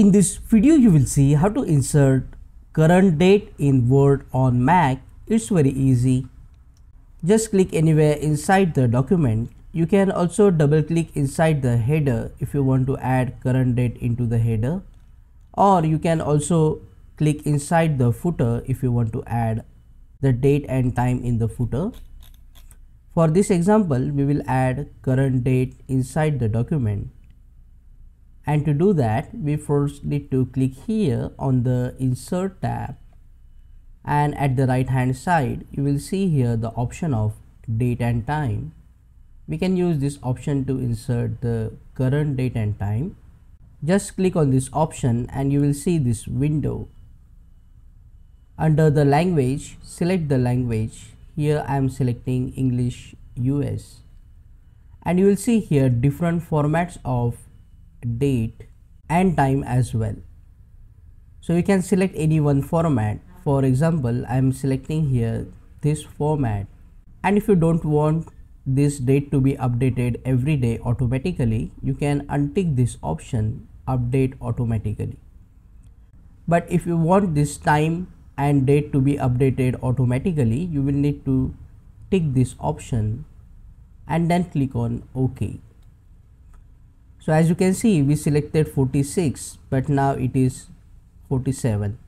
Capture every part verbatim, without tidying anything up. In this video, you will see how to insert current date in Word on Mac. It's very easy. Just click anywhere inside the document. You can also double click inside the header if you want to add current date into the header, or you can also click inside the footer if you want to add the date and time in the footer. For this example, we will add current date inside the document. And to do that, we first need to click here on the Insert tab, and at the right hand side you will see here the option of date and time. We can use this option to insert the current date and time. Just click on this option and you will see this window. Under the language, select the language. Here I am selecting English U S, and you will see here different formats of date and time as well. So you can select any one format. For example, I am selecting here this format, and if you don't want this date to be updated every day automatically, you can untick this option, update automatically. But if you want this time and date to be updated automatically, you will need to tick this option and then click on OK. So as you can see, we selected forty-six, but now it is forty-seven.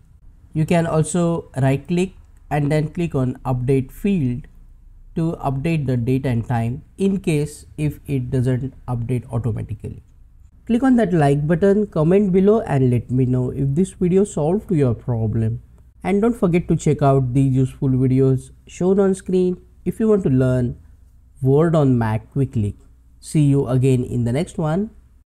You can also right click and then click on update field to update the date and time in case if it doesn't update automatically. Click on that like button, comment below and let me know if this video solved your problem. And don't forget to check out these useful videos shown on screen if you want to learn Word on Mac quickly. See you again in the next one.